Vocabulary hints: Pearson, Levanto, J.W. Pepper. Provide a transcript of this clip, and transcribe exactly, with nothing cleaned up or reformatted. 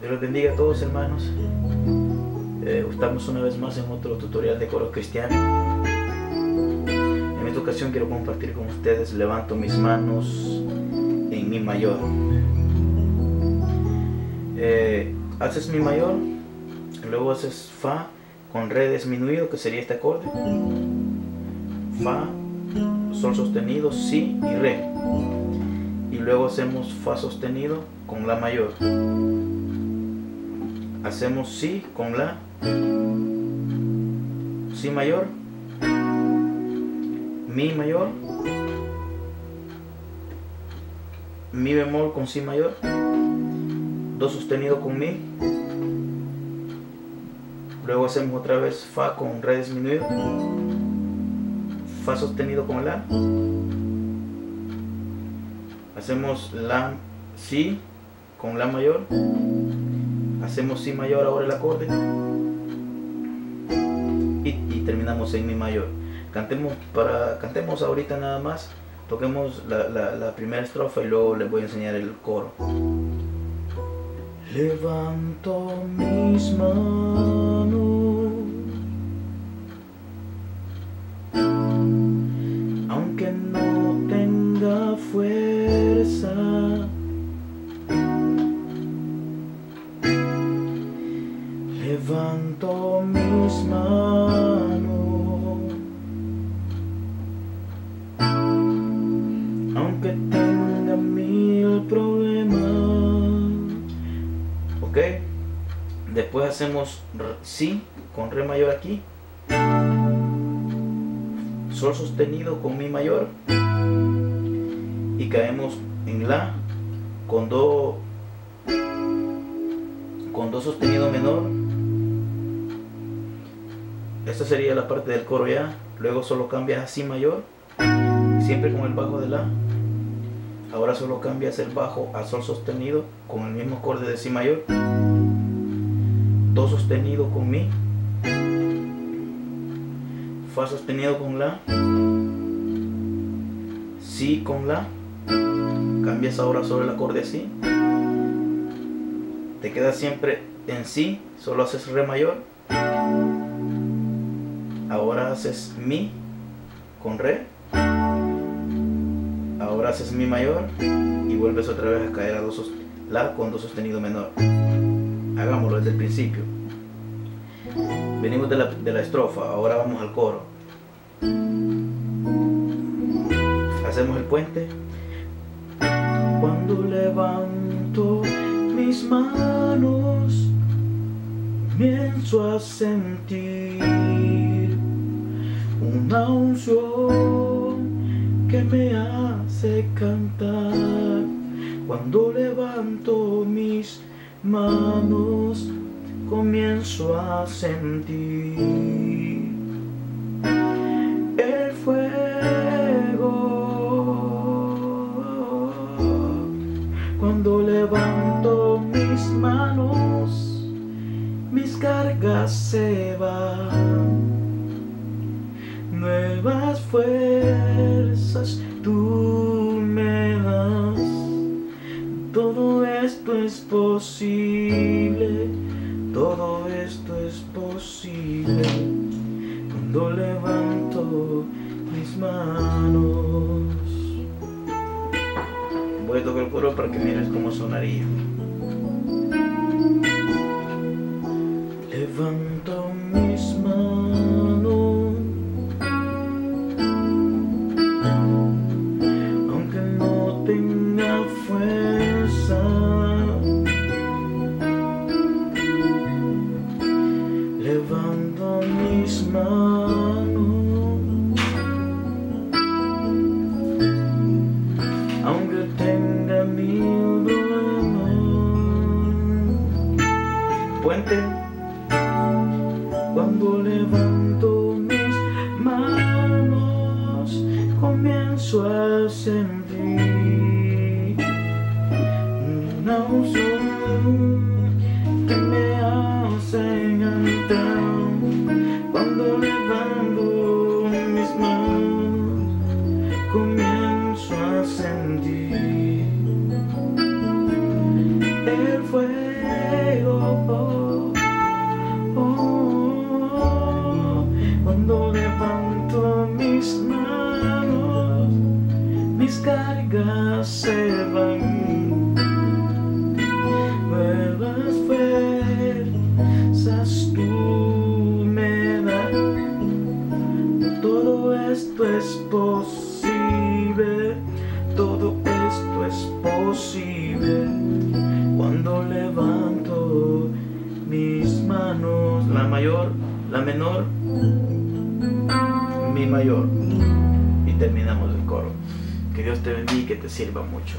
Dios los bendiga a todos, hermanos. Eh, estamos una vez más en otro tutorial de coro cristiano. En esta ocasión quiero compartir con ustedes Levanto mis manos en mi mayor. Eh, haces mi mayor, luego haces fa con re disminuido, que sería este acorde, fa, sol sostenido, si y re, y luego hacemos fa sostenido con la mayor, hacemos si con la, si mayor, mi mayor, mi bemol con si mayor, do sostenido con mi, luego hacemos otra vez fa con re disminuido, fa sostenido con la, hacemos la, si con la mayor, hacemos si mayor ahora el acorde y, y terminamos en mi mayor. Cantemos, para, cantemos ahorita nada más, toquemos la, la, la primera estrofa y luego les voy a enseñar el coro. Levanto mis manos, aunque no tenga fuerza, levanto mis manos, aunque tenga mil problemas. Ok, después hacemos si con re mayor aquí, sol sostenido con mi mayor y caemos en la con do, con do sostenido menor. Esta sería la parte del coro ya. Luego solo cambias a si mayor, siempre con el bajo de la. Ahora solo cambias el bajo a sol sostenido con el mismo acorde de si mayor, do sostenido con mi, fa sostenido con la, si con la, cambias ahora solo el acorde así, te quedas siempre en si, solo haces re mayor, ahora haces mi con re, ahora haces mi mayor y vuelves otra vez a caer a do la con do sostenido menor. Hagámoslo desde el principio. Venimos de la, de la estrofa, ahora vamos al coro. Hacemos el puente. Cuando levanto mis manos, comienzo a sentir una unción que me hace cantar. Cuando levanto mis manos, comienzo a sentir el fuego. Cuando levanto mis manos, mis cargas se van, nuevas fuerzas tú me das. Todo esto es posible, todo esto es posible, cuando levanto mis manos. Voy a tocar el coro para que mires cómo sonaría. Levanto mis manos, aunque no tenga fuerza, levanto mis manos, aunque tenga mil problemas. Puente. Cuando levanto mis manos, comienzo a sentir una unción que me hace cantar. Cuando levanto mis manos, comienzo a sentir el fuego. mis cargas se van, nuevas fuerzas tú me das. Todo esto es posible, todo esto es posible cuando levanto mis manos. La mayor, la menor, mi mayor. Terminamos el coro. Que Dios te bendiga y que te sirva mucho.